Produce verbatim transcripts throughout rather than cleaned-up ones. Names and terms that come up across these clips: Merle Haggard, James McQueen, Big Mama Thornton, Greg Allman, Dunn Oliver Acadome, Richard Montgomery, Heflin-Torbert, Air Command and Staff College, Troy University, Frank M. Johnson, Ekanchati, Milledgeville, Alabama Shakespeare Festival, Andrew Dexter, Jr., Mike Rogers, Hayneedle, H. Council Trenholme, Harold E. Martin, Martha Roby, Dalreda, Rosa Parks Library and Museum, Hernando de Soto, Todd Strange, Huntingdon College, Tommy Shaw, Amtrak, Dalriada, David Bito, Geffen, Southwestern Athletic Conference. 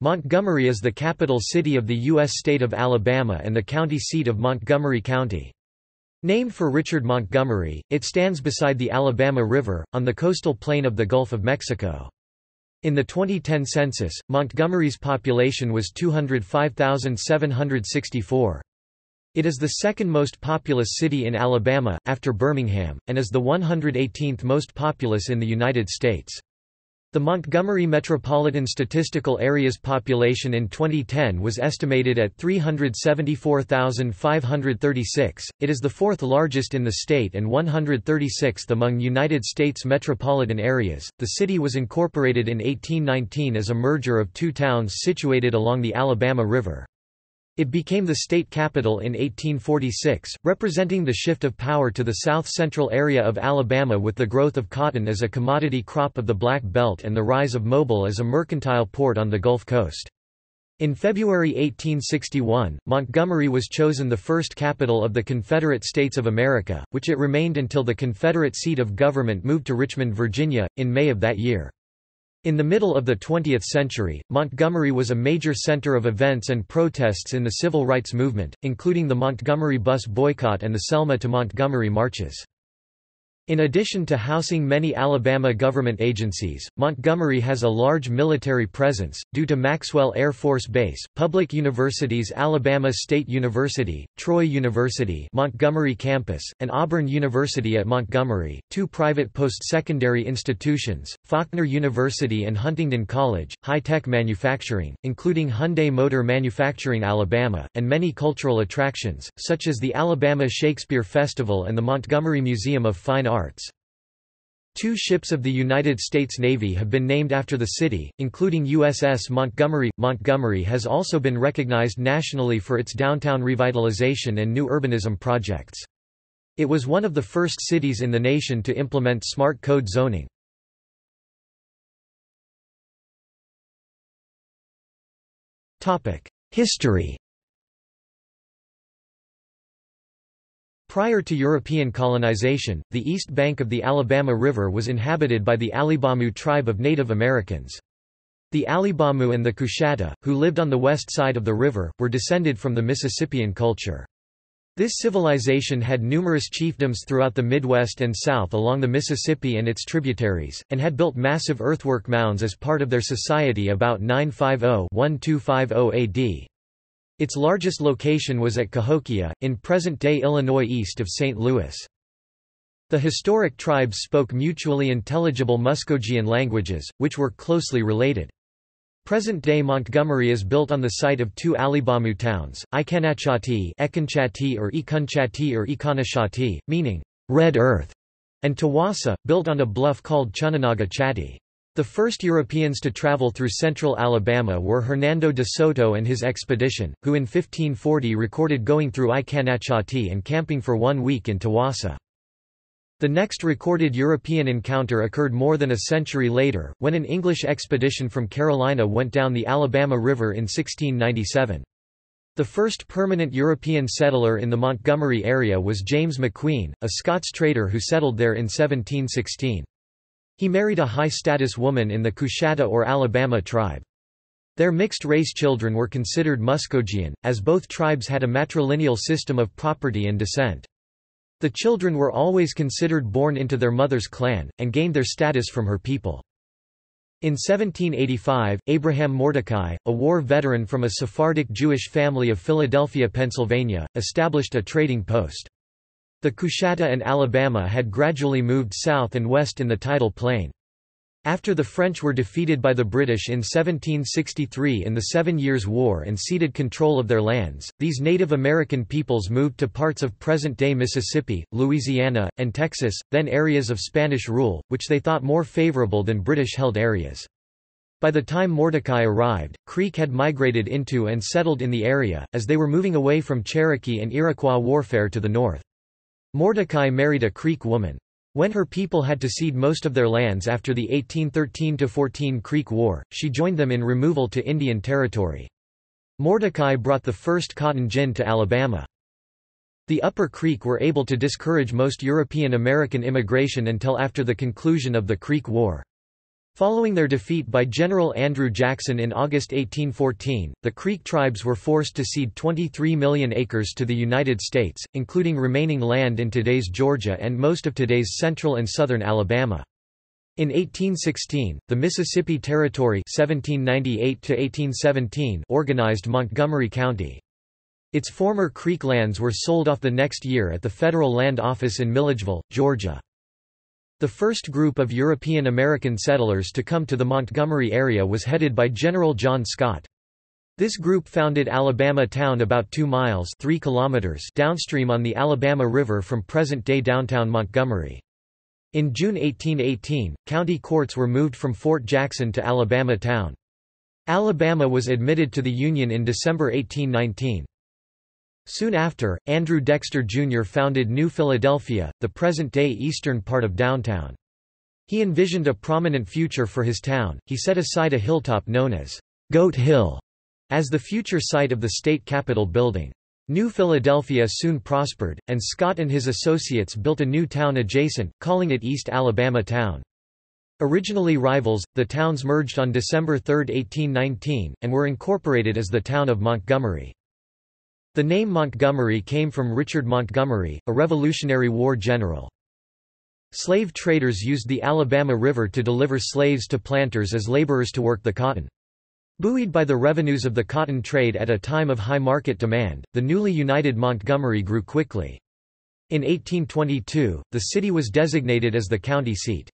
Montgomery is the capital city of the U S state of Alabama and the county seat of Montgomery County. Named for Richard Montgomery, it stands beside the Alabama River, on the coastal plain of the Gulf of Mexico. In the twenty ten census, Montgomery's population was two hundred five thousand seven hundred sixty-four. It is the second most populous city in Alabama, after Birmingham, and is the one hundred eighteenth most populous in the United States. The Montgomery Metropolitan Statistical Area's population in twenty ten was estimated at three hundred seventy-four thousand five hundred thirty-six. It is the fourth largest in the state and one hundred thirty-sixth among United States metropolitan areas. The city was incorporated in eighteen nineteen as a merger of two towns situated along the Alabama River. It became the state capital in eighteen forty-six, representing the shift of power to the south-central area of Alabama with the growth of cotton as a commodity crop of the Black Belt and the rise of Mobile as a mercantile port on the Gulf Coast. In February eighteen sixty-one, Montgomery was chosen the first capital of the Confederate States of America, which it remained until the Confederate seat of government moved to Richmond, Virginia, in May of that year. In the middle of the twentieth century, Montgomery was a major center of events and protests in the civil rights movement, including the Montgomery bus boycott and the Selma to Montgomery marches. In addition to housing many Alabama government agencies, Montgomery has a large military presence, due to Maxwell Air Force Base, public universities Alabama State University, Troy University, Montgomery Campus, and Auburn University at Montgomery, two private post-secondary institutions, Faulkner University and Huntingdon College, high-tech manufacturing, including Hyundai Motor Manufacturing Alabama, and many cultural attractions, such as the Alabama Shakespeare Festival and the Montgomery Museum of Fine Arts. Arts. Two ships of the United States Navy have been named after the city, including U S S Montgomery. Montgomery has also been recognized nationally for its downtown revitalization and new urbanism projects. It was one of the first cities in the nation to implement smart code zoning. History. Prior to European colonization, the east bank of the Alabama River was inhabited by the Alabama tribe of Native Americans. The Alabama and the Cushata, who lived on the west side of the river, were descended from the Mississippian culture. This civilization had numerous chiefdoms throughout the Midwest and South along the Mississippi and its tributaries, and had built massive earthwork mounds as part of their society about nine fifty to twelve fifty A D. Its largest location was at Cahokia, in present-day Illinois east of Saint Louis. The historic tribes spoke mutually intelligible Muskogean languages, which were closely related. Present-day Montgomery is built on the site of two Alabama towns, Ikanachati Ekanchati or Ekunchati or Ekanachati, meaning, "red earth", and Tawasa, built on a bluff called Chunanaga Chatti. The first Europeans to travel through central Alabama were Hernando de Soto and his expedition, who in fifteen forty recorded going through Ikanachati and camping for one week in Tawasa. The next recorded European encounter occurred more than a century later, when an English expedition from Carolina went down the Alabama River in sixteen ninety-seven. The first permanent European settler in the Montgomery area was James McQueen, a Scots trader who settled there in seventeen sixteen. He married a high-status woman in the Cushata or Alabama tribe. Their mixed-race children were considered Muskogean, as both tribes had a matrilineal system of property and descent. The children were always considered born into their mother's clan, and gained their status from her people. In seventeen eighty-five, Abraham Mordecai, a war veteran from a Sephardic Jewish family of Philadelphia, Pennsylvania, established a trading post. The Cushata and Alabama had gradually moved south and west in the tidal plain. After the French were defeated by the British in seventeen sixty-three in the Seven Years' War and ceded control of their lands, these Native American peoples moved to parts of present-day Mississippi, Louisiana, and Texas, then areas of Spanish rule, which they thought more favorable than British-held areas. By the time Mordecai arrived, Creek had migrated into and settled in the area, as they were moving away from Cherokee and Iroquois warfare to the north. Mordecai married a Creek woman. When her people had to cede most of their lands after the eighteen thirteen to fourteen Creek War, she joined them in removal to Indian Territory. Mordecai brought the first cotton gin to Alabama. The Upper Creek were able to discourage most European American immigration until after the conclusion of the Creek War. Following their defeat by General Andrew Jackson in August eighteen fourteen, the Creek tribes were forced to cede twenty-three million acres to the United States, including remaining land in today's Georgia and most of today's central and southern Alabama. In eighteen sixteen, the Mississippi Territory seventeen ninety-eight to eighteen seventeen organized Montgomery County. Its former Creek lands were sold off the next year at the Federal Land Office in Milledgeville, Georgia. The first group of European American settlers to come to the Montgomery area was headed by General John Scott. This group founded Alabama Town about two miles (three kilometers) downstream on the Alabama River from present-day downtown Montgomery. In June eighteen eighteen, county courts were moved from Fort Jackson to Alabama Town. Alabama was admitted to the Union in December eighteen nineteen. Soon after, Andrew Dexter, Junior founded New Philadelphia, the present-day eastern part of downtown. He envisioned a prominent future for his town. He set aside a hilltop known as Goat Hill as the future site of the state capitol building. New Philadelphia soon prospered, and Scott and his associates built a new town adjacent, calling it East Alabama Town. Originally rivals, the towns merged on December third, eighteen nineteen, and were incorporated as the town of Montgomery. The name Montgomery came from Richard Montgomery, a Revolutionary War general. Slave traders used the Alabama River to deliver slaves to planters as laborers to work the cotton. Buoyed by the revenues of the cotton trade at a time of high market demand, the newly united Montgomery grew quickly. In eighteen twenty-two, the city was designated as the county seat.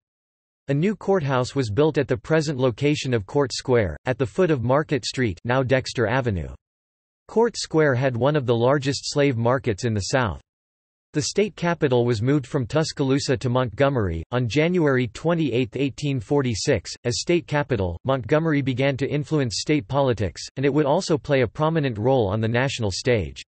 A new courthouse was built at the present location of Court Square, at the foot of Market Street, now Dexter Avenue. Court Square had one of the largest slave markets in the South. The state capital was moved from Tuscaloosa to Montgomery. On January twenty-eighth, eighteen forty-six, as state capital, Montgomery began to influence state politics, and it would also play a prominent role on the national stage.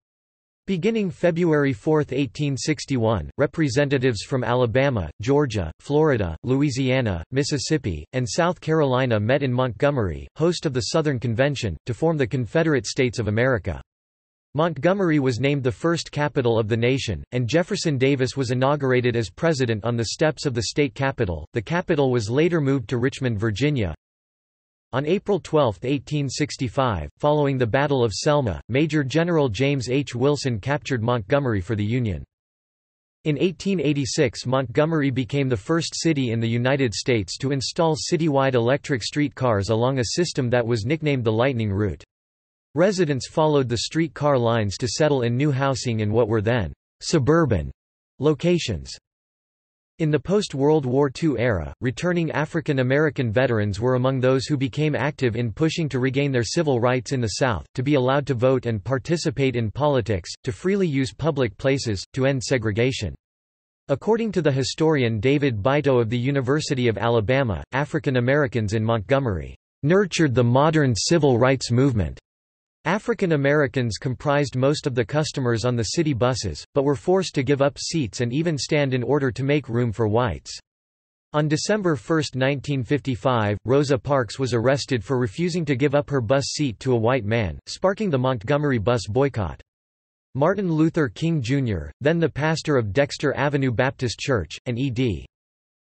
Beginning February fourth, eighteen sixty-one, representatives from Alabama, Georgia, Florida, Louisiana, Mississippi, and South Carolina met in Montgomery, host of the Southern Convention, to form the Confederate States of America. Montgomery was named the first capital of the nation, and Jefferson Davis was inaugurated as president on the steps of the state capitol. The capital was later moved to Richmond, Virginia. On April twelfth, eighteen sixty-five, following the Battle of Selma, Major General James H. Wilson captured Montgomery for the Union. In eighteen eighty-six, Montgomery became the first city in the United States to install citywide electric streetcars along a system that was nicknamed the Lightning Route. Residents followed the streetcar lines to settle in new housing in what were then suburban locations. In the post-World War Two era, returning African American veterans were among those who became active in pushing to regain their civil rights in the South, to be allowed to vote and participate in politics, to freely use public places, to end segregation. According to the historian David Bito of the University of Alabama, African Americans in Montgomery "nurtured the modern civil rights movement." African Americans comprised most of the customers on the city buses, but were forced to give up seats and even stand in order to make room for whites. On December first, nineteen fifty-five, Rosa Parks was arrested for refusing to give up her bus seat to a white man, sparking the Montgomery bus boycott. Martin Luther King, Junior, then the pastor of Dexter Avenue Baptist Church, and E D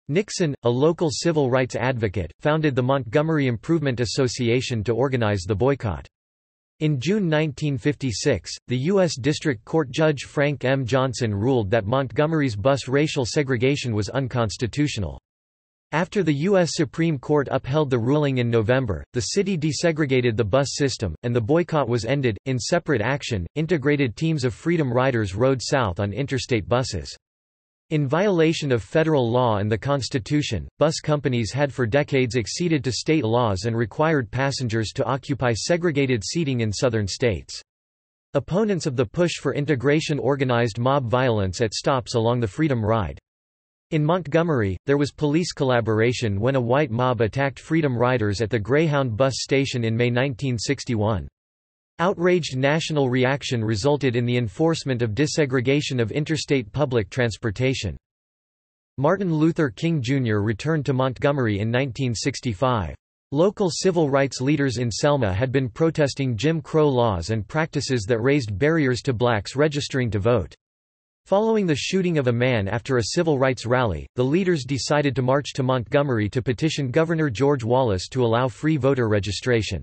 Nixon, a local civil rights advocate, founded the Montgomery Improvement Association to organize the boycott. In June nineteen fifty-six, the U S District Court Judge Frank M. Johnson ruled that Montgomery's bus racial segregation was unconstitutional. After the U S Supreme Court upheld the ruling in November, the city desegregated the bus system, and the boycott was ended. In separate action, integrated teams of Freedom Riders rode south on interstate buses. In violation of federal law and the Constitution, bus companies had for decades acceded to state laws and required passengers to occupy segregated seating in southern states. Opponents of the push for integration organized mob violence at stops along the Freedom Ride. In Montgomery, there was police collaboration when a white mob attacked Freedom Riders at the Greyhound bus station in May nineteen sixty-one. Outraged national reaction resulted in the enforcement of desegregation of interstate public transportation. Martin Luther King, Junior returned to Montgomery in nineteen sixty-five. Local civil rights leaders in Selma had been protesting Jim Crow laws and practices that raised barriers to blacks registering to vote. Following the shooting of a man after a civil rights rally, the leaders decided to march to Montgomery to petition Governor George Wallace to allow free voter registration.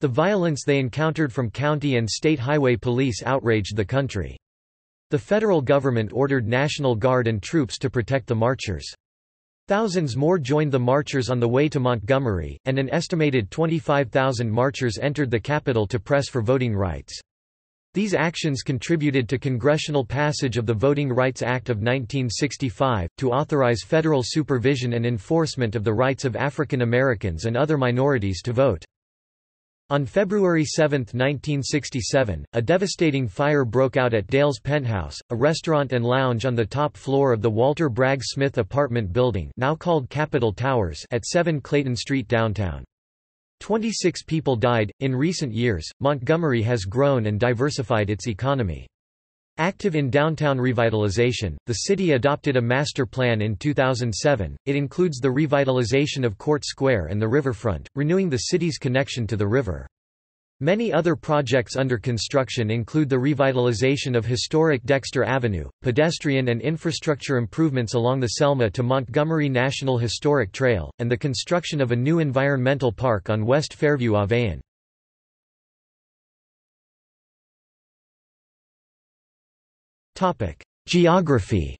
The violence they encountered from county and state highway police outraged the country. The federal government ordered National Guard and troops to protect the marchers. Thousands more joined the marchers on the way to Montgomery, and an estimated twenty-five thousand marchers entered the Capitol to press for voting rights. These actions contributed to congressional passage of the Voting Rights Act of nineteen sixty-five, to authorize federal supervision and enforcement of the rights of African Americans and other minorities to vote. On February seventh nineteen sixty-seven, a devastating fire broke out at Dale's Penthouse, a restaurant and lounge on the top floor of the Walter Bragg Smith apartment building, now called Capitol Towers, at seven Clayton Street downtown. twenty-six people died. In recent years, Montgomery has grown and diversified its economy. Active in downtown revitalization, the city adopted a master plan in two thousand seven. It includes the revitalization of Court Square and the riverfront, renewing the city's connection to the river. Many other projects under construction include the revitalization of historic Dexter Avenue, pedestrian and infrastructure improvements along the Selma to Montgomery National Historic Trail, and the construction of a new environmental park on West Fairview Avenue. Geography.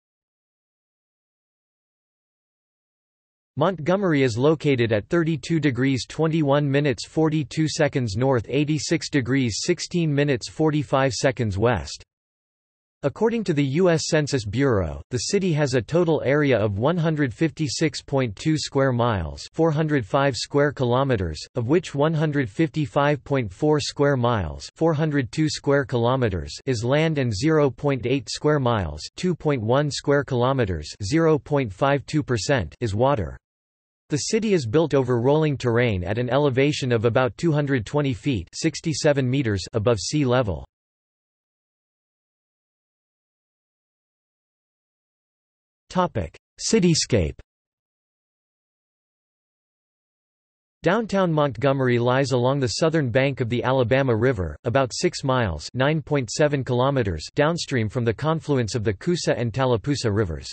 Montgomery is located at thirty-two degrees twenty-one minutes forty-two seconds north, eighty-six degrees sixteen minutes forty-five seconds west. According to the U S Census Bureau, the city has a total area of one hundred fifty-six point two square miles, four hundred five square kilometers, of which one hundred fifty-five point four square miles, four hundred two square kilometers is land and zero point eight square miles, two point one square kilometers, zero point five two percent is water. The city is built over rolling terrain at an elevation of about two hundred twenty feet, sixty-seven meters above sea level. Cityscape. Downtown Montgomery lies along the southern bank of the Alabama River, about six miles (nine point seven kilometers) downstream from the confluence of the Coosa and Tallapoosa Rivers.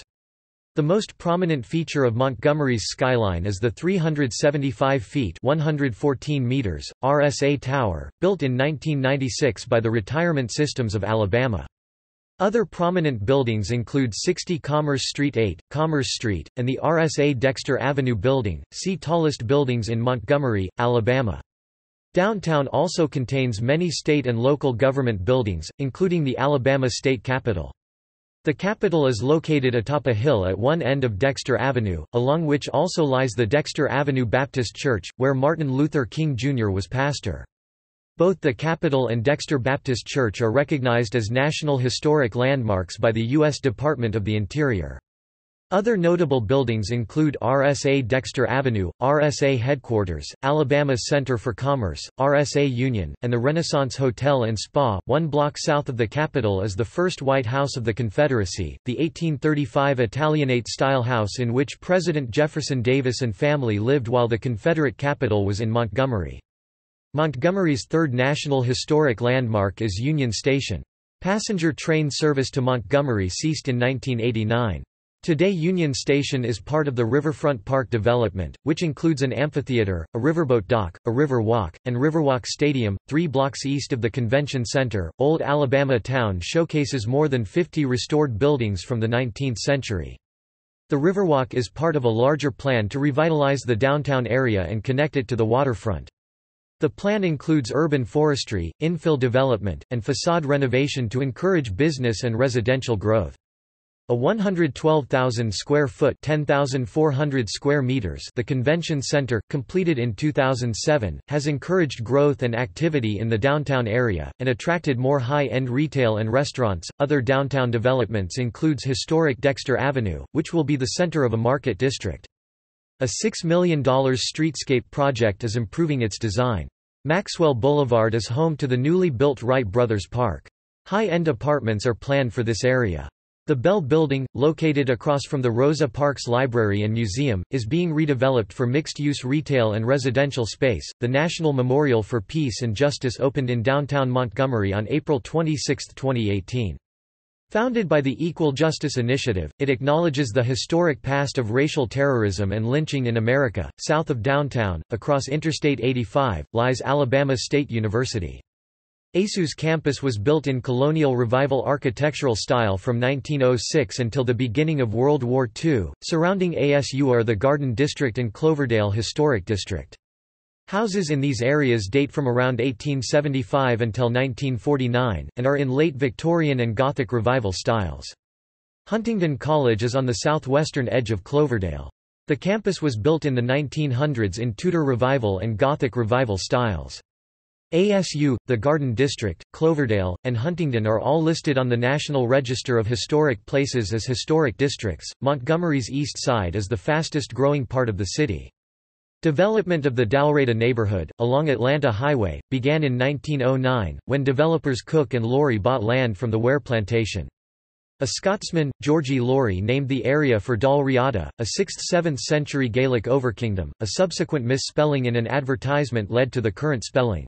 The most prominent feature of Montgomery's skyline is the three hundred seventy-five feet (one hundred fourteen meters) R S A Tower, built in nineteen ninety-six by the Retirement Systems of Alabama. Other prominent buildings include sixty Commerce Street eight, Commerce Street, and the R S A Dexter Avenue building, see tallest buildings in Montgomery, Alabama. Downtown also contains many state and local government buildings, including the Alabama State Capitol. The Capitol is located atop a hill at one end of Dexter Avenue, along which also lies the Dexter Avenue Baptist Church, where Martin Luther King, Junior was pastor. Both the Capitol and Dexter Baptist Church are recognized as National Historic Landmarks by the U S Department of the Interior. Other notable buildings include R S A Dexter Avenue, R S A Headquarters, Alabama Center for Commerce, R S A Union, and the Renaissance Hotel and Spa. One block south of the Capitol is the first White House of the Confederacy, the eighteen thirty-five Italianate-style house in which President Jefferson Davis and family lived while the Confederate Capitol was in Montgomery. Montgomery's third National Historic Landmark is Union Station. Passenger train service to Montgomery ceased in nineteen eighty-nine. Today Union Station is part of the Riverfront Park development, which includes an amphitheater, a riverboat dock, a river walk, and Riverwalk Stadium. Three blocks east of the Convention Center, Old Alabama Town showcases more than fifty restored buildings from the nineteenth century. The Riverwalk is part of a larger plan to revitalize the downtown area and connect it to the waterfront. The plan includes urban forestry, infill development, and facade renovation to encourage business and residential growth. A one hundred twelve thousand square foot ten thousand four hundred square meters the Convention Center, completed in two thousand seven, has encouraged growth and activity in the downtown area, and attracted more high-end retail and restaurants. Other downtown developments includes historic Dexter Avenue, which will be the center of a market district. A six million dollar streetscape project is improving its design. Maxwell Boulevard is home to the newly built Wright Brothers Park. High-end apartments are planned for this area. The Bell Building, located across from the Rosa Parks Library and Museum, is being redeveloped for mixed-use retail and residential space. The National Memorial for Peace and Justice opened in downtown Montgomery on April twenty-sixth twenty eighteen. Founded by the Equal Justice Initiative, it acknowledges the historic past of racial terrorism and lynching in America. South of downtown, across Interstate eighty-five, lies Alabama State University. A S U's campus was built in colonial revival architectural style from nineteen oh six until the beginning of World War Two. Surrounding A S U are the Garden District and Cloverdale Historic District. Houses in these areas date from around eighteen seventy-five until nineteen forty-nine, and are in late Victorian and Gothic Revival styles. Huntingdon College is on the southwestern edge of Cloverdale. The campus was built in the nineteen hundreds in Tudor Revival and Gothic Revival styles. A S U, the Garden District, Cloverdale, and Huntingdon are all listed on the National Register of Historic Places as historic districts. Montgomery's east side is the fastest growing part of the city. Development of the Dalreda neighborhood, along Atlanta Highway, began in nineteen oh nine, when developers Cook and Laurie bought land from the Ware Plantation. A Scotsman, Georgie Laurie, named the area for Dalriada, a sixth to seventh century Gaelic overkingdom. A subsequent misspelling in an advertisement led to the current spelling.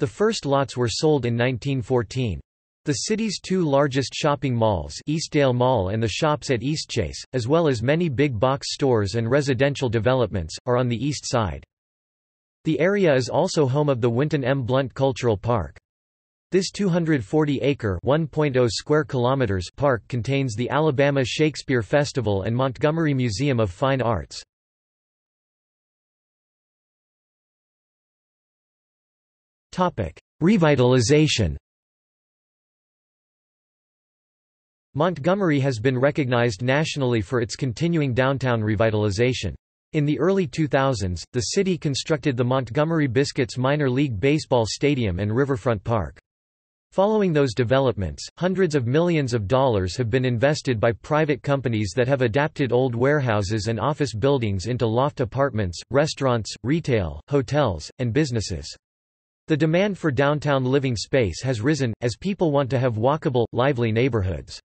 The first lots were sold in nineteen fourteen. The city's two largest shopping malls, Eastdale Mall and the shops at Eastchase, as well as many big box stores and residential developments, are on the east side. The area is also home of the Wynton M. Blunt Cultural Park. This two hundred forty acre one point zero square kilometers park contains the Alabama Shakespeare Festival and Montgomery Museum of Fine Arts. Revitalization. Montgomery has been recognized nationally for its continuing downtown revitalization. In the early two thousands, the city constructed the Montgomery Biscuits Minor League Baseball Stadium and Riverfront Park. Following those developments, hundreds of millions of dollars have been invested by private companies that have adapted old warehouses and office buildings into loft apartments, restaurants, retail, hotels, and businesses. The demand for downtown living space has risen, as people want to have walkable, lively neighborhoods.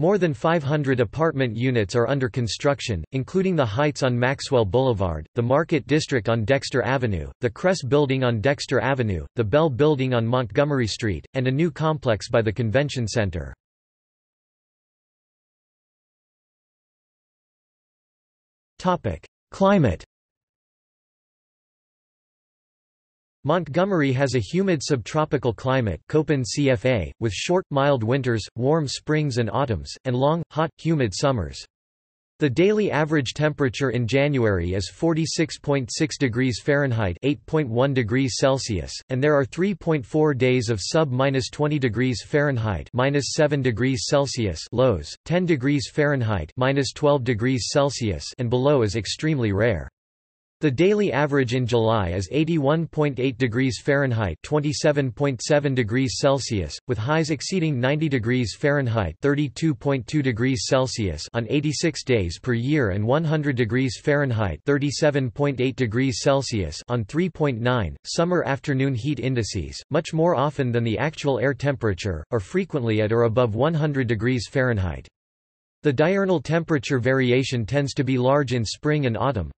More than five hundred apartment units are under construction, including the Heights on Maxwell Boulevard, the Market District on Dexter Avenue, the Cress Building on Dexter Avenue, the Bell Building on Montgomery Street, and a new complex by the Convention Center. Topic: Climate. Montgomery has a humid subtropical climate C F A, with short, mild winters, warm springs and autumns, and long, hot, humid summers. The daily average temperature in January is forty-six point six degrees Fahrenheit eight point one degrees Celsius, and there are three point four days of sub minus twenty degrees Fahrenheit minus seven degrees Celsius lows, ten degrees Fahrenheit minus twelve degrees Celsius and below is extremely rare. The daily average in July is eighty-one point eight degrees Fahrenheit twenty-seven point seven degrees Celsius, with highs exceeding ninety degrees Fahrenheit thirty-two point two degrees Celsius on eighty-six days per year and one hundred degrees Fahrenheit thirty-seven point eight degrees Celsius on three point nine. Summer afternoon heat indices, much more often than the actual air temperature, are frequently at or above one hundred degrees Fahrenheit. The diurnal temperature variation tends to be large in spring and autumn.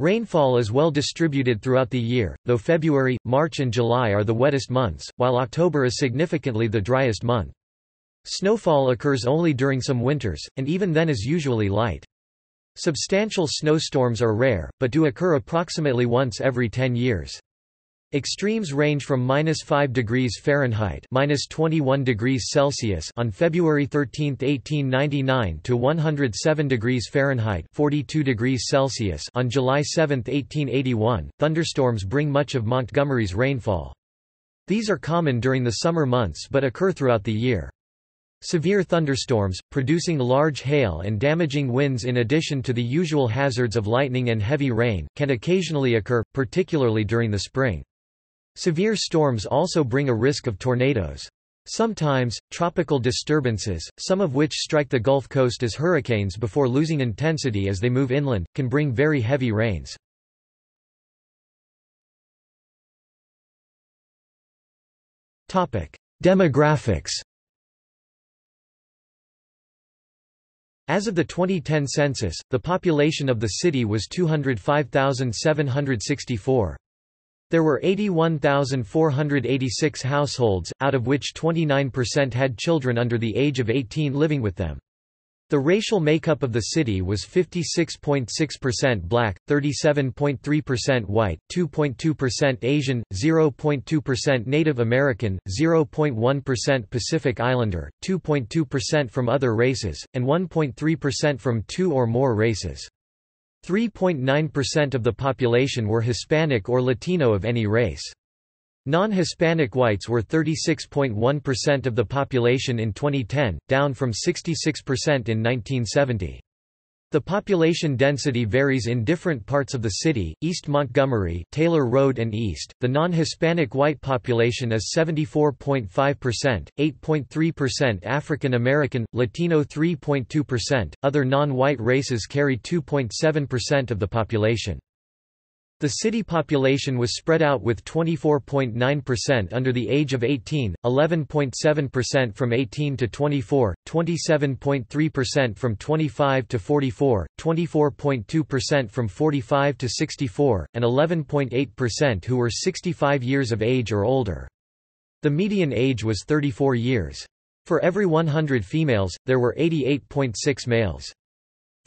Rainfall is well distributed throughout the year, though February, March and July are the wettest months, while October is significantly the driest month. Snowfall occurs only during some winters, and even then is usually light. Substantial snowstorms are rare, but do occur approximately once every ten years. Extremes range from minus five degrees Fahrenheit minus twenty-one degrees Celsius on February thirteenth, eighteen ninety-nine to one hundred seven degrees Fahrenheit forty-two degrees Celsius on July seventh, eighteen eighty-one. Thunderstorms bring much of Montgomery's rainfall. These are common during the summer months but occur throughout the year. Severe thunderstorms, producing large hail and damaging winds in addition to the usual hazards of lightning and heavy rain, can occasionally occur, particularly during the spring. Severe storms also bring a risk of tornadoes. Sometimes, tropical disturbances, some of which strike the Gulf Coast as hurricanes before losing intensity as they move inland, can bring very heavy rains. Demographics. As of the twenty ten census, the population of the city was two hundred five thousand seven hundred sixty-four. There were eighty-one thousand four hundred eighty-six households, out of which twenty-nine percent had children under the age of eighteen living with them. The racial makeup of the city was fifty-six point six percent black, thirty-seven point three percent white, two point two percent Asian, zero point two percent Native American, zero point one percent Pacific Islander, two point two percent from other races, and one point three percent from two or more races. three point nine percent of the population were Hispanic or Latino of any race. Non-Hispanic whites were thirty-six point one percent of the population in twenty ten, down from sixty-six percent in nineteen seventy. The population density varies in different parts of the city. East Montgomery, Taylor Road and East, the non-Hispanic white population is seventy-four point five percent, eight point three percent African American, Latino three point two percent, other non-white races carry two point seven percent of the population. The city population was spread out with twenty-four point nine percent under the age of eighteen, eleven point seven percent from eighteen to twenty-four, twenty-seven point three percent from twenty-five to forty-four, twenty-four point two percent from forty-five to sixty-four, and eleven point eight percent who were sixty-five years of age or older. The median age was thirty-four years. For every one hundred females, there were eighty-eight point six males.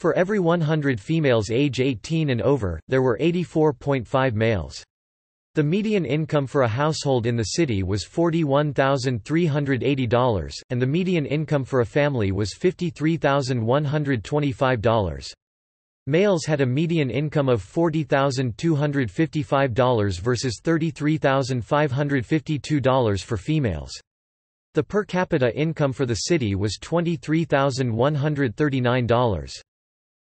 For every one hundred females age eighteen and over, there were eighty-four point five males. The median income for a household in the city was forty-one thousand three hundred eighty dollars, and the median income for a family was fifty-three thousand one hundred twenty-five dollars. Males had a median income of forty thousand two hundred fifty-five dollars versus thirty-three thousand five hundred fifty-two dollars for females. The per capita income for the city was twenty-three thousand one hundred thirty-nine dollars.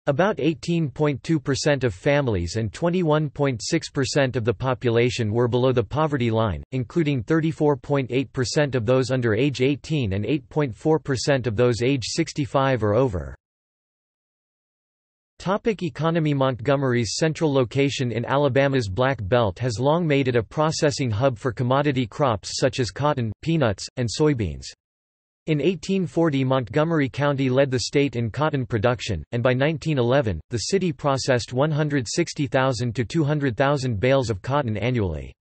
About eighteen point two percent of families and twenty-one point six percent of the population were below the poverty line, including thirty-four point eight percent of those under age eighteen and eight point four percent of those age sixty-five or over. Topic economy. Montgomery's central location in Alabama's Black Belt has long made it a processing hub for commodity crops such as cotton, peanuts, and soybeans. In eighteen forty, Montgomery County led the state in cotton production, and by nineteen eleven, the city processed one hundred sixty thousand to two hundred thousand bales of cotton annually.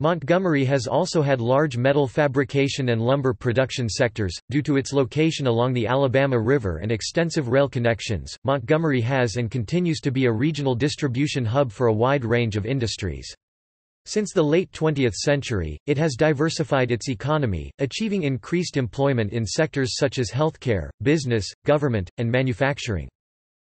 Montgomery has also had large metal fabrication and lumber production sectors. Due to its location along the Alabama River and extensive rail connections, Montgomery has and continues to be a regional distribution hub for a wide range of industries. Since the late twentieth century, it has diversified its economy, achieving increased employment in sectors such as healthcare, business, government, and manufacturing.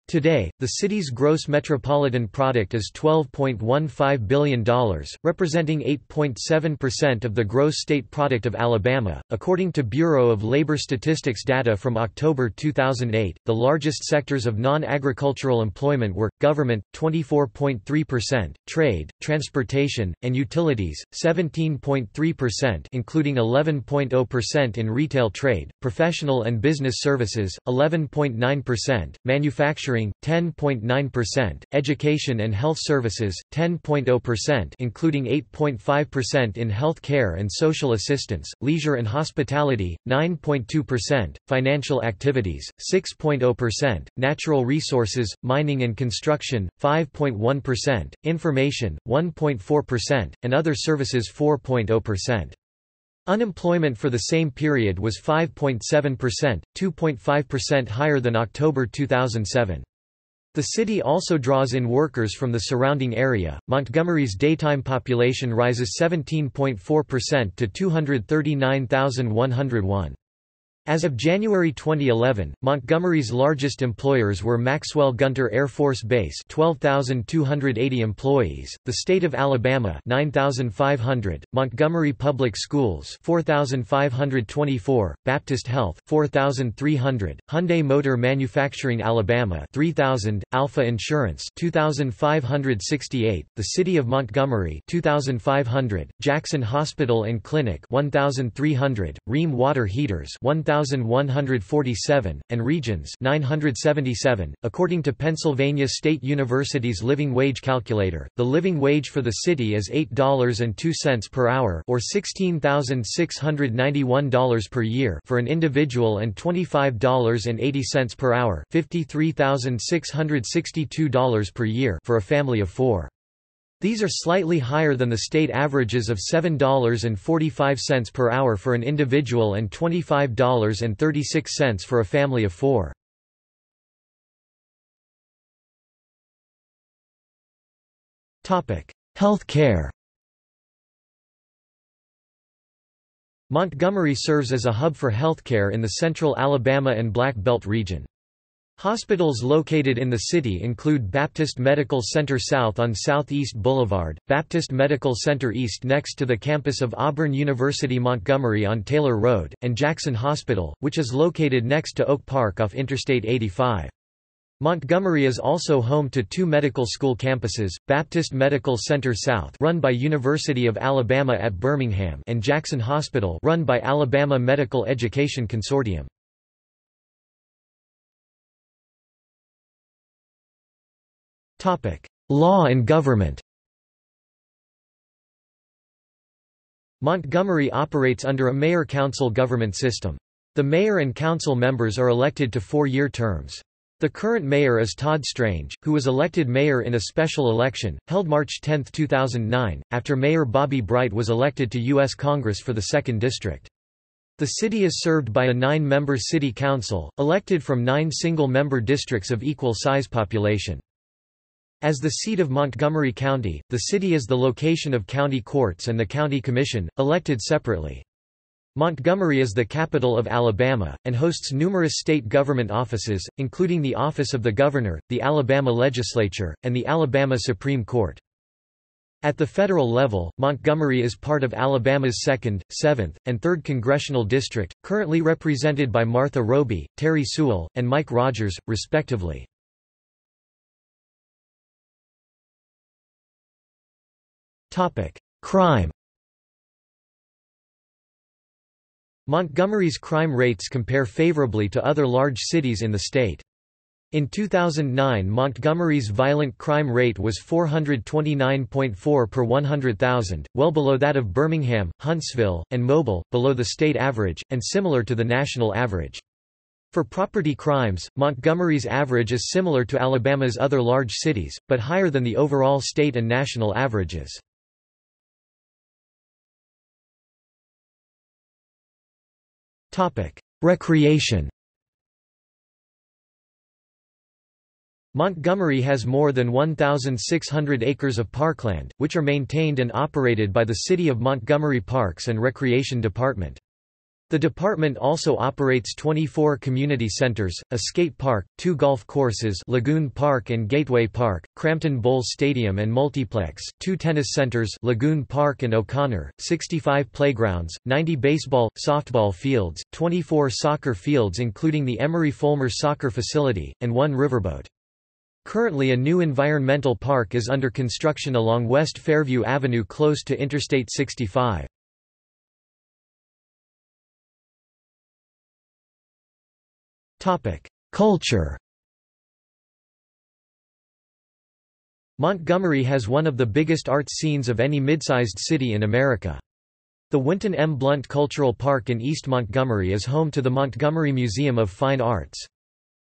Today, the city's gross metropolitan product is twelve point one five billion dollars, representing eight point seven percent of the gross state product of Alabama, according to Bureau of Labor Statistics data from October two thousand eight. The largest sectors of non-agricultural employment were government twenty-four point three percent, trade, transportation, and utilities seventeen point three percent, including eleven point zero percent in retail trade, professional and business services eleven point nine percent, manufacturing ten point nine percent, education and health services, ten point zero percent including eight point five percent in health care and social assistance, leisure and hospitality, nine point two percent, financial activities, six point zero percent, natural resources, mining and construction, five point one percent, information, one point four percent, and other services four point zero percent. Unemployment for the same period was five point seven percent, two point five percent higher than October two thousand seven. The city also draws in workers from the surrounding area. Montgomery's daytime population rises seventeen point four percent to two hundred thirty-nine thousand one hundred one. As of January twenty eleven, Montgomery's largest employers were Maxwell Air Force Base twelve thousand two hundred eighty employees, the state of Alabama nine thousand five hundred, Montgomery Public Schools four thousand five hundred twenty-four, Baptist Health four thousand three hundred, Hyundai Motor Manufacturing Alabama three thousand, Alpha Insurance two thousand five hundred sixty-eight, the city of Montgomery two thousand five hundred, Jackson Hospital and Clinic one thousand three hundred, Ream Water Heaters one thousand one hundred forty-seven, and regions nine hundred seventy-seven. According to Pennsylvania State University's living wage calculator, the living wage for the city is eight dollars and two cents per hour or sixteen thousand six hundred ninety-one dollars per year for an individual and twenty-five dollars and eighty cents per hour, fifty-three thousand six hundred sixty-two dollars per year for a family of four. These are slightly higher than the state averages of seven dollars and forty-five cents per hour for an individual and twenty-five dollars and thirty-six cents for a family of four. Health care. Montgomery serves as a hub for healthcare in the central Alabama and Black Belt region. Hospitals located in the city include Baptist Medical Center South on Southeast Boulevard, Baptist Medical Center East next to the campus of Auburn University Montgomery on Taylor Road, and Jackson Hospital, which is located next to Oak Park off Interstate eighty-five. Montgomery is also home to two medical school campuses, Baptist Medical Center South run by University of Alabama at Birmingham and Jackson Hospital run by Alabama Medical Education Consortium. Law and government. Montgomery operates under a mayor-council government system. The mayor and council members are elected to four-year terms. The current mayor is Todd Strange, who was elected mayor in a special election, held March tenth two thousand nine, after Mayor Bobby Bright was elected to U S Congress for the second District. The city is served by a nine-member city council, elected from nine single-member districts of equal size population. As the seat of Montgomery County, the city is the location of county courts and the county commission, elected separately. Montgomery is the capital of Alabama, and hosts numerous state government offices, including the Office of the Governor, the Alabama Legislature, and the Alabama Supreme Court. At the federal level, Montgomery is part of Alabama's second, seventh, and third congressional district, currently represented by Martha Roby, Terry Sewell, and Mike Rogers, respectively. Crime. Montgomery's crime rates compare favorably to other large cities in the state. In two thousand nine, Montgomery's violent crime rate was four hundred twenty-nine point four per one hundred thousand, well below that of Birmingham, Huntsville, and Mobile, below the state average, and similar to the national average. For property crimes, Montgomery's average is similar to Alabama's other large cities, but higher than the overall state and national averages. Topic: Recreation. Montgomery has more than one thousand six hundred acres of parkland, which are maintained and operated by the City of Montgomery Parks and Recreation Department. The department also operates twenty-four community centers, a skate park, two golf courses, Lagoon Park and Gateway Park, Crampton Bowl Stadium and Multiplex, two tennis centers, Lagoon Park and O'Connor, sixty-five playgrounds, ninety baseball, softball fields, twenty-four soccer fields including the Emory Fulmer Soccer Facility, and one riverboat. Currently a new environmental park is under construction along West Fairview Avenue close to Interstate sixty-five. Culture. Montgomery has one of the biggest art scenes of any mid-sized city in America. The Wynton M. Blunt Cultural Park in East Montgomery is home to the Montgomery Museum of Fine Arts.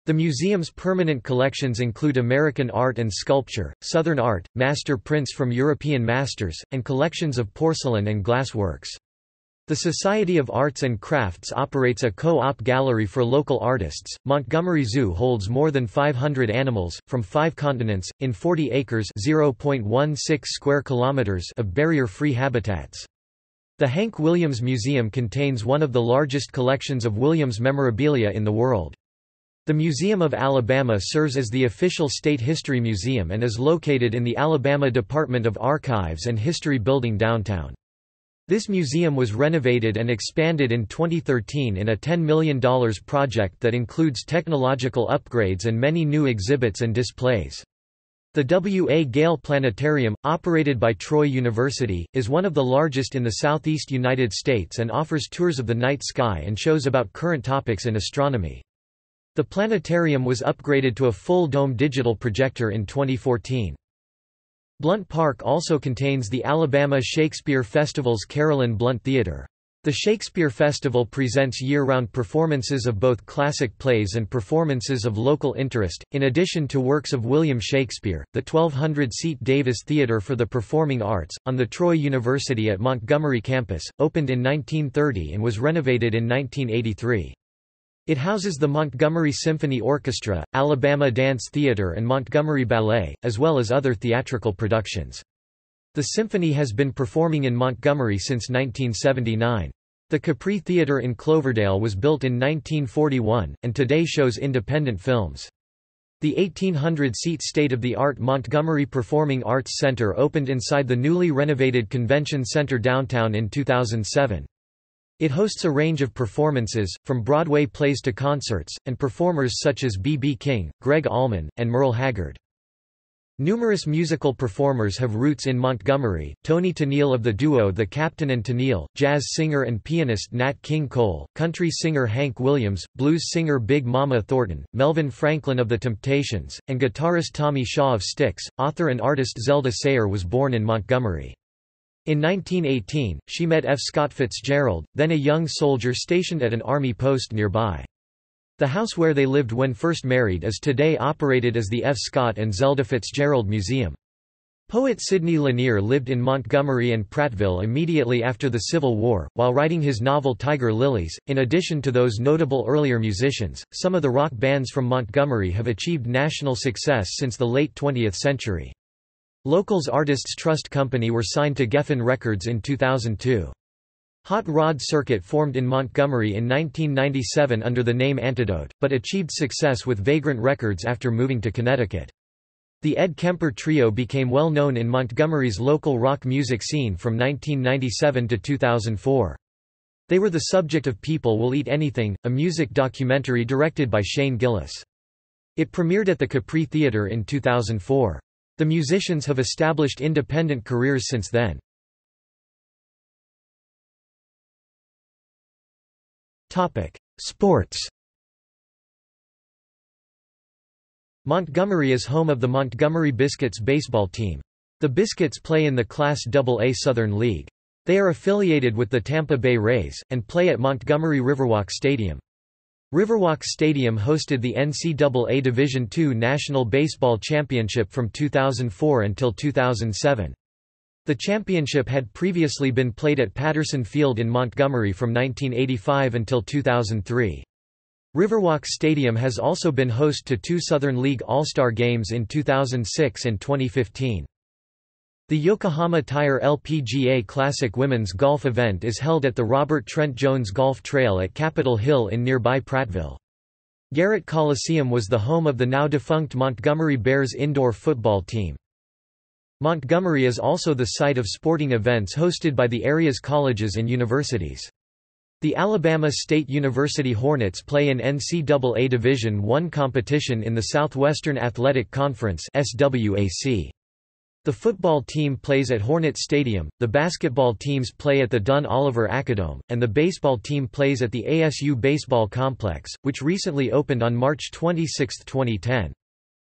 The museum's permanent collections include American art and sculpture, Southern art, master prints from European masters, and collections of porcelain and glass works. The Society of Arts and Crafts operates a co-op gallery for local artists. Montgomery Zoo holds more than five hundred animals, from five continents, in forty acres (zero point one six square kilometers) of barrier-free habitats. The Hank Williams Museum contains one of the largest collections of Williams memorabilia in the world. The Museum of Alabama serves as the official state history museum and is located in the Alabama Department of Archives and History building downtown. This museum was renovated and expanded in twenty thirteen in a ten million dollars project that includes technological upgrades and many new exhibits and displays. The W A Gale Planetarium, operated by Troy University, is one of the largest in the southeast United States and offers tours of the night sky and shows about current topics in astronomy. The planetarium was upgraded to a full-dome digital projector in twenty fourteen. Blunt Park also contains the Alabama Shakespeare Festival's Carolyn Blunt Theater. The Shakespeare Festival presents year-round performances of both classic plays and performances of local interest, in addition to works of William Shakespeare. The twelve hundred seat Davis Theater for the Performing Arts, on the Troy University at Montgomery campus, opened in nineteen thirty and was renovated in nineteen eighty-three. It houses the Montgomery Symphony Orchestra, Alabama Dance Theater and Montgomery Ballet, as well as other theatrical productions. The symphony has been performing in Montgomery since nineteen seventy-nine. The Capri Theater in Cloverdale was built in nineteen forty-one, and today shows independent films. The eighteen hundred seat state-of-the-art Montgomery Performing Arts Center opened inside the newly renovated Convention Center downtown in two thousand seven. It hosts a range of performances, from Broadway plays to concerts, and performers such as B B King, Greg Allman, and Merle Haggard. Numerous musical performers have roots in Montgomery: Tony Tennille of the duo The Captain and Tennille, jazz singer and pianist Nat King Cole, country singer Hank Williams, blues singer Big Mama Thornton, Melvin Franklin of The Temptations, and guitarist Tommy Shaw of Styx. Author and artist Zelda Sayer was born in Montgomery. In nineteen eighteen, she met F. Scott Fitzgerald, then a young soldier stationed at an army post nearby. The house where they lived when first married is today operated as the F. Scott and Zelda Fitzgerald Museum. Poet Sidney Lanier lived in Montgomery and Prattville immediately after the Civil War, while writing his novel Tiger Lilies. In addition to those notable earlier musicians, some of the rock bands from Montgomery have achieved national success since the late twentieth century. Locals Artists Trust Company were signed to Geffen Records in two thousand two. Hot Rod Circuit formed in Montgomery in nineteen ninety-seven under the name Antidote, but achieved success with Vagrant Records after moving to Connecticut. The Ed Kemper Trio became well known in Montgomery's local rock music scene from nineteen ninety-seven to two thousand four. They were the subject of People Will Eat Anything, a music documentary directed by Shane Gillis. It premiered at the Capri Theater in two thousand four. The musicians have established independent careers since then. Sports. Montgomery is home of the Montgomery Biscuits baseball team. The Biscuits play in the Class double A Southern League. They are affiliated with the Tampa Bay Rays, and play at Montgomery Riverwalk Stadium. Riverwalk Stadium hosted the N C double A Division two National Baseball Championship from two thousand four until two thousand seven. The championship had previously been played at Patterson Field in Montgomery from nineteen eighty-five until two thousand three. Riverwalk Stadium has also been host to two Southern League All-Star Games in two thousand six and twenty fifteen. The Yokohama Tire L P G A Classic Women's Golf event is held at the Robert Trent Jones Golf Trail at Capitol Hill in nearby Prattville. Garrett Coliseum was the home of the now-defunct Montgomery Bears indoor football team. Montgomery is also the site of sporting events hosted by the area's colleges and universities. The Alabama State University Hornets play an N C double A Division one competition in the Southwestern Athletic Conference (S W A C). The football team plays at Hornet Stadium, the basketball teams play at the Dunn Oliver Acadome, and the baseball team plays at the A S U Baseball Complex, which recently opened on March twenty-sixth, twenty ten.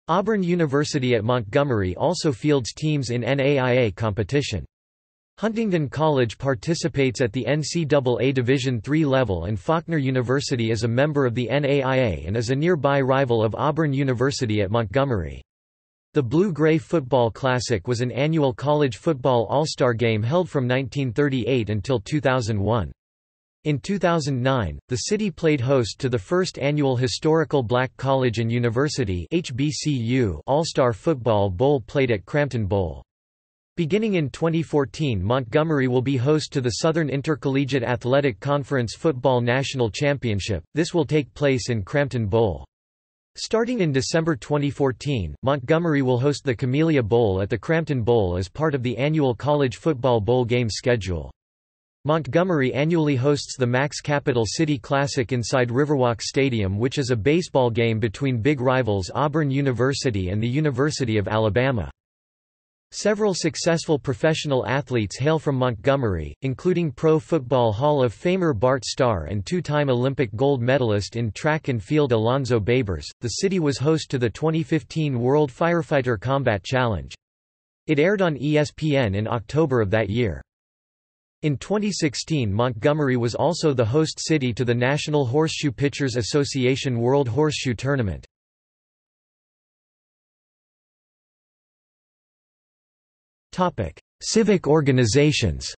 Auburn University at Montgomery also fields teams in N A I A competition. Huntingdon College participates at the N C double A Division three level, and Faulkner University is a member of the N A I A and is a nearby rival of Auburn University at Montgomery. The Blue-Gray Football Classic was an annual college football all-star game held from nineteen thirty-eight until two thousand one. In two thousand nine, the city played host to the first annual Historical Black College and University (H B C U) All-Star Football Bowl played at Crampton Bowl. Beginning in twenty fourteen, Montgomery will be host to the Southern Intercollegiate Athletic Conference Football National Championship. This will take place in Crampton Bowl. Starting in December twenty fourteen, Montgomery will host the Camellia Bowl at the Crampton Bowl as part of the annual College Football Bowl game schedule. Montgomery annually hosts the Max Capital City Classic inside Riverwalk Stadium, which is a baseball game between big rivals Auburn University and the University of Alabama. Several successful professional athletes hail from Montgomery, including Pro Football Hall of Famer Bart Starr and two-time Olympic gold medalist in track and field Alonzo Babers. The city was host to the twenty fifteen World Firefighter Combat Challenge. It aired on E S P N in October of that year. In twenty sixteen, Montgomery was also the host city to the National Horseshoe Pitchers Association World Horseshoe Tournament. Topic: Civic organizations.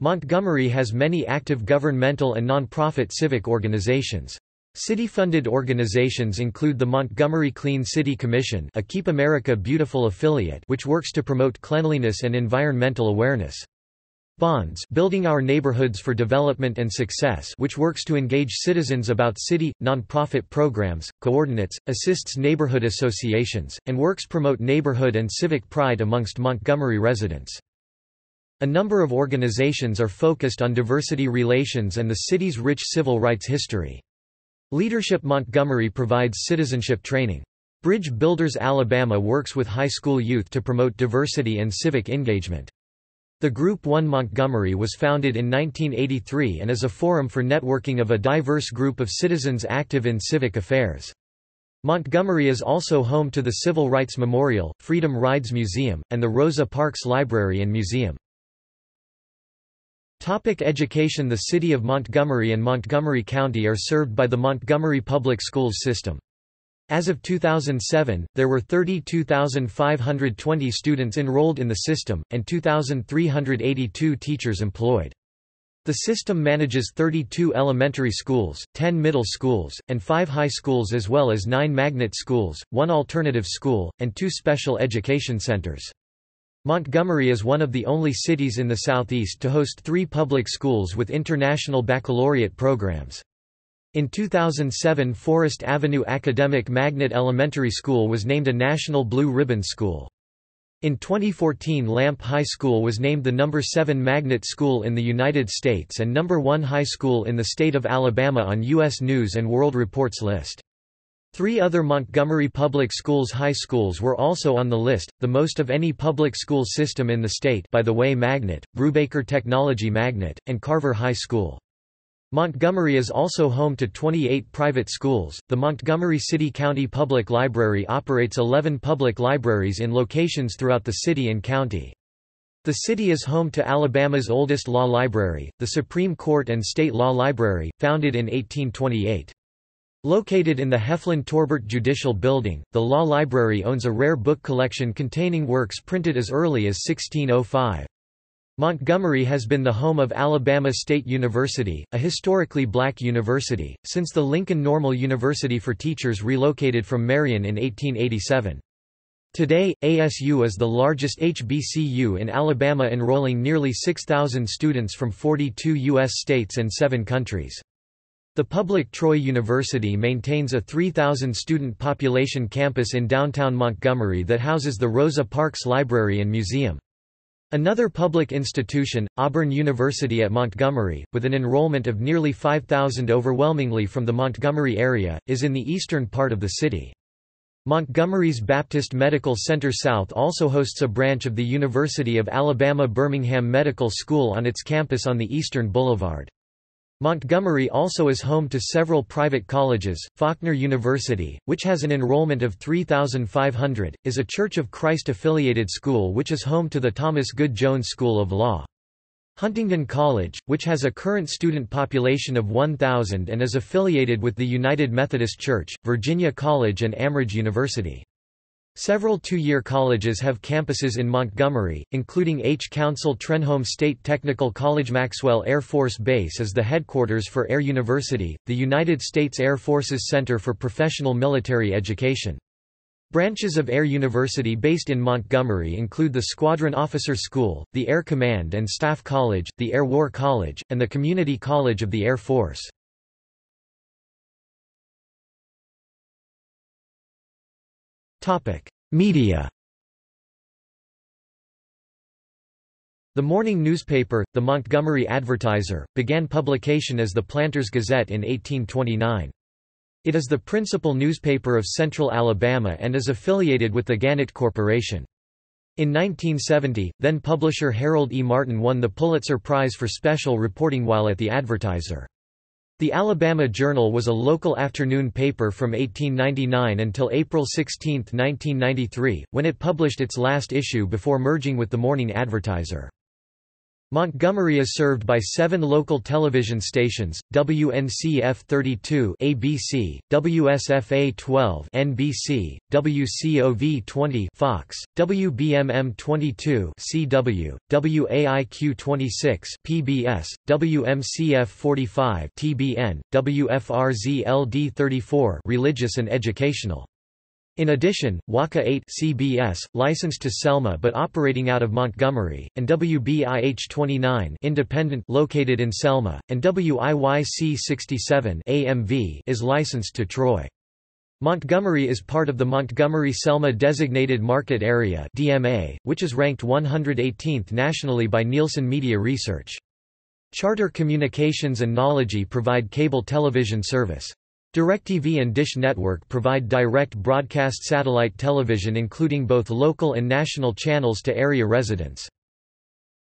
Montgomery has many active governmental and nonprofit civic organizations. City-funded organizations include the Montgomery Clean City Commission, a Keep America Beautiful affiliate, which works to promote cleanliness and environmental awareness. Bonds, Building Our Neighborhoods for Development and Success, which works to engage citizens about city, nonprofit programs, coordinates, assists neighborhood associations, and works promote neighborhood and civic pride amongst Montgomery residents. A number of organizations are focused on diversity relations and the city's rich civil rights history. Leadership Montgomery provides citizenship training. Bridge Builders Alabama works with high school youth to promote diversity and civic engagement. The Group One Montgomery was founded in nineteen eighty-three and is a forum for networking of a diverse group of citizens active in civic affairs. Montgomery is also home to the Civil Rights Memorial, Freedom Rides Museum, and the Rosa Parks Library and Museum. Topic: Education. The City of Montgomery and Montgomery County are served by the Montgomery Public Schools system. As of two thousand seven, there were thirty-two thousand five hundred twenty students enrolled in the system, and two thousand three hundred eighty-two teachers employed. The system manages thirty-two elementary schools, ten middle schools, and five high schools, as well as nine magnet schools, one alternative school, and two special education centers. Montgomery is one of the only cities in the Southeast to host three public schools with international baccalaureate programs. In two thousand seven, Forest Avenue Academic Magnet Elementary School was named a National Blue Ribbon School. In twenty fourteen, Lamp High School was named the number seven magnet school in the United States and number one high school in the state of Alabama on U S News and World Report's list. Three other Montgomery Public Schools high schools were also on the list, the most of any public school system in the state, by the way Magnet, Brubaker Technology Magnet, and Carver High School. Montgomery is also home to twenty-eight private schools. The Montgomery City County Public Library operates eleven public libraries in locations throughout the city and county. The city is home to Alabama's oldest law library, the Supreme Court and State Law Library, founded in eighteen twenty-eight. Located in the Heflin-Torbert Judicial Building, the Law Library owns a rare book collection containing works printed as early as sixteen oh five. Montgomery has been the home of Alabama State University, a historically black university, since the Lincoln Normal University for Teachers relocated from Marion in eighteen eighty-seven. Today, A S U is the largest H B C U in Alabama, enrolling nearly six thousand students from forty-two U S states and seven countries. The public Troy University maintains a three thousand student population campus in downtown Montgomery that houses the Rosa Parks Library and Museum. Another public institution, Auburn University at Montgomery, with an enrollment of nearly five thousand overwhelmingly from the Montgomery area, is in the eastern part of the city. Montgomery's Baptist Medical Center South also hosts a branch of the University of Alabama Birmingham Medical School on its campus on the eastern boulevard. Montgomery also is home to several private colleges. Faulkner University, which has an enrollment of three thousand five hundred, is a Church of Christ-affiliated school which is home to the Thomas Good Jones School of Law. Huntingdon College, which has a current student population of one thousand and is affiliated with the United Methodist Church, Virginia College and Amherst University. Several two-year colleges have campuses in Montgomery, including H. Council Trenholme State Technical College. Maxwell Air Force Base is the headquarters for Air University, the United States Air Force's Center for Professional Military Education. Branches of Air University based in Montgomery include the Squadron Officer School, the Air Command and Staff College, the Air War College, and the Community College of the Air Force. Media. The morning newspaper, the Montgomery Advertiser, began publication as the Planters Gazette in eighteen twenty-nine. It is the principal newspaper of Central Alabama and is affiliated with the Gannett Corporation. In nineteen seventy, then-publisher Harold E. Martin won the Pulitzer Prize for special reporting while at the Advertiser. The Alabama Journal was a local afternoon paper from eighteen ninety-nine until April sixteenth nineteen ninety-three, when it published its last issue before merging with the Morning Advertiser. Montgomery is served by seven local television stations: W N C F thirty-two (A B C), W S F A twelve (N B C), W C O V twenty (Fox), W B M M twenty-two (C W), W A I Q twenty-six (P B S), W M C F forty-five (T B N), W F R Z L D thirty-four (Religious and Educational). In addition, W A C A eight C B S, licensed to Selma but operating out of Montgomery, and W B I H twenty-nine independent, located in Selma, and W I Y C sixty-seven A M V is licensed to Troy. Montgomery is part of the Montgomery-Selma Designated Market Area D M A, which is ranked one hundred eighteenth nationally by Nielsen Media Research. Charter Communications and Knowledge provide cable television service. DirecTV and Dish Network provide direct broadcast satellite television including both local and national channels to area residents.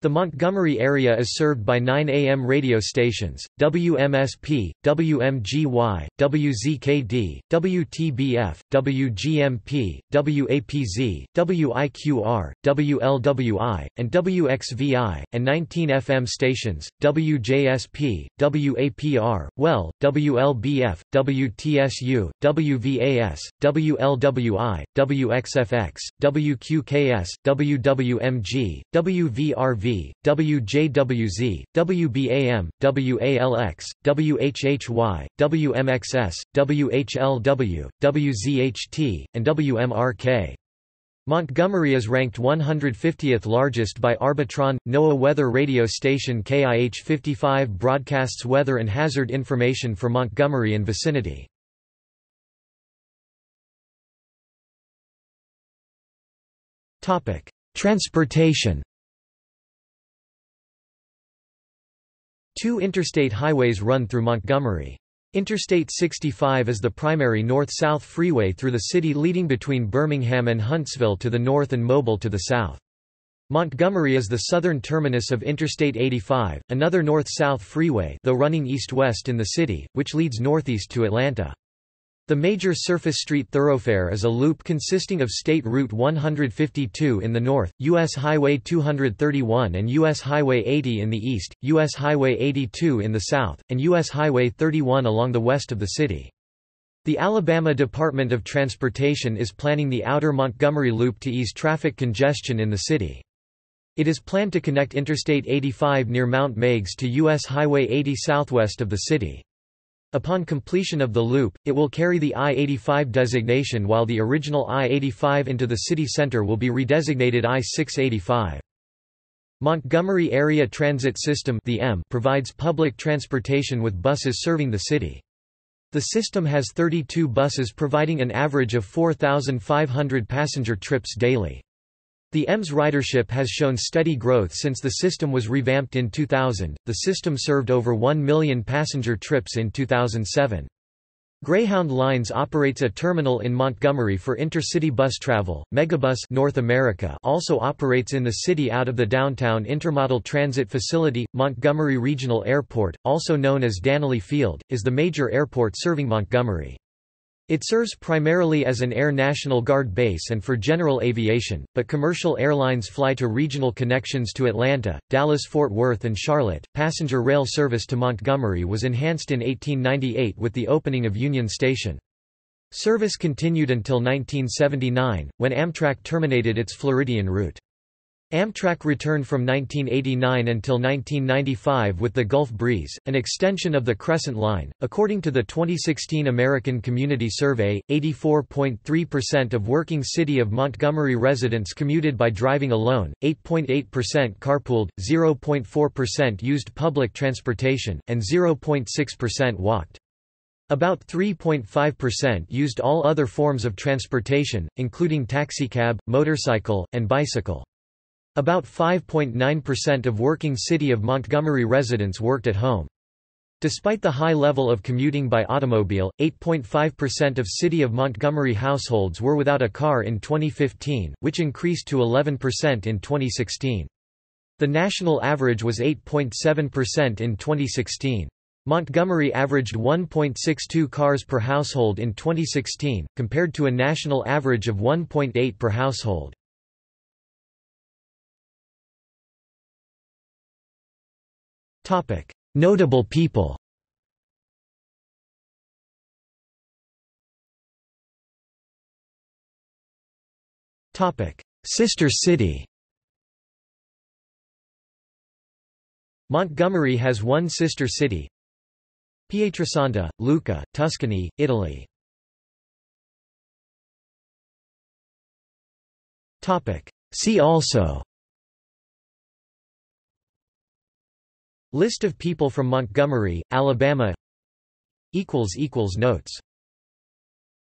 The Montgomery area is served by nine A M radio stations: W M S P, W M G Y, W Z K D, W T B F, W G M P, W A P Z, W I Q R, W L W I, and W X V I, and nineteen F M stations: W J S P, W A P R, W E L L, W L B F, W T S U, W V A S, W L W I, W X F X, W Q K S, W W M G, W V R V, W J W Z, W B A M, W A L X, W H H Y, W M X S, W H L W, W Z H T, and W M R K. Montgomery is ranked one hundred fiftieth largest by Arbitron. NOAA weather radio station K I H fifty-five broadcasts weather and hazard information for Montgomery and vicinity. Transportation. Two interstate highways run through Montgomery. Interstate sixty-five is the primary north-south freeway through the city leading between Birmingham and Huntsville to the north and Mobile to the south. Montgomery is the southern terminus of Interstate eighty-five, another north-south freeway though running east-west in the city, which leads northeast to Atlanta. The major surface street thoroughfare is a loop consisting of State Route one fifty-two in the north, U S Highway two thirty-one and U S Highway eighty in the east, U S Highway eighty-two in the south, and U S Highway thirty-one along the west of the city. The Alabama Department of Transportation is planning the outer Montgomery Loop to ease traffic congestion in the city. It is planned to connect Interstate eighty-five near Mount Meigs to U S Highway eighty southwest of the city. Upon completion of the loop, it will carry the I eighty-five designation while the original I eighty-five into the city center will be redesignated I six eighty-five. Montgomery Area Transit System (M) provides public transportation with buses serving the city. The system has thirty-two buses providing an average of four thousand five hundred passenger trips daily. The M's ridership has shown steady growth since the system was revamped in two thousand. The system served over one million passenger trips in two thousand seven. Greyhound Lines operates a terminal in Montgomery for intercity bus travel. Megabus North America also operates in the city out of the downtown Intermodal Transit Facility. Montgomery Regional Airport, also known as Danley Field, is the major airport serving Montgomery. It serves primarily as an Air National Guard base and for general aviation, but commercial airlines fly to regional connections to Atlanta, Dallas-Fort Worth, and Charlotte. Passenger rail service to Montgomery was enhanced in eighteen ninety-eight with the opening of Union Station. Service continued until nineteen seventy-nine, when Amtrak terminated its Floridian route. Amtrak returned from nineteen eighty-nine until nineteen ninety-five with the Gulf Breeze, an extension of the Crescent Line. According to the twenty sixteen American Community Survey, eighty-four point three percent of working City of Montgomery residents commuted by driving alone, eight point eight percent carpooled, zero point four percent used public transportation, and zero point six percent walked. About three point five percent used all other forms of transportation, including taxicab, motorcycle, and bicycle. About five point nine percent of working City of Montgomery residents worked at home. Despite the high level of commuting by automobile, eight point five percent of City of Montgomery households were without a car in twenty fifteen, which increased to eleven percent in twenty sixteen. The national average was eight point seven percent in twenty sixteen. Montgomery averaged one point six two cars per household in twenty sixteen, compared to a national average of one point eight per household. Notable people. Sister city. Montgomery has one sister city, Pietrasanta, Lucca, Tuscany, Italy. See also: List of people from Montgomery, Alabama. Notes